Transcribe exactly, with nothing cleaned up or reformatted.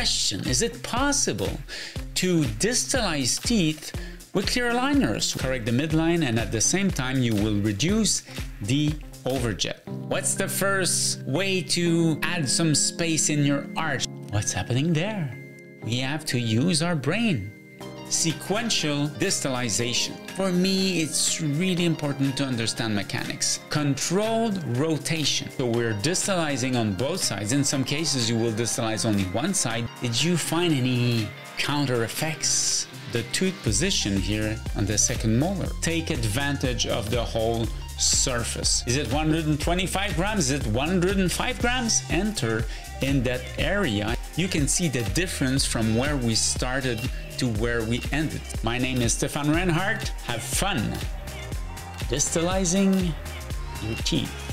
Question: is it possible to distalize teeth with clear aligners? Correct the midline, and at the same time you will reduce the overjet. What's the first way to add some space in your arch? What's happening there? We have to use our brain. Sequential distalization. For me, it's really important to understand mechanics. Controlled rotation. So we're distalizing on both sides. In some cases, you will distalize only one side. Did you find any counter effects? The tooth position here on the second molar. Take advantage of the whole surface. Is it one hundred twenty-five grams? Is it one hundred five grams? Enter in that area. You can see the difference from where we started to where we ended. My name is Stéphane Reinhardt. Have fun distalizing your teeth.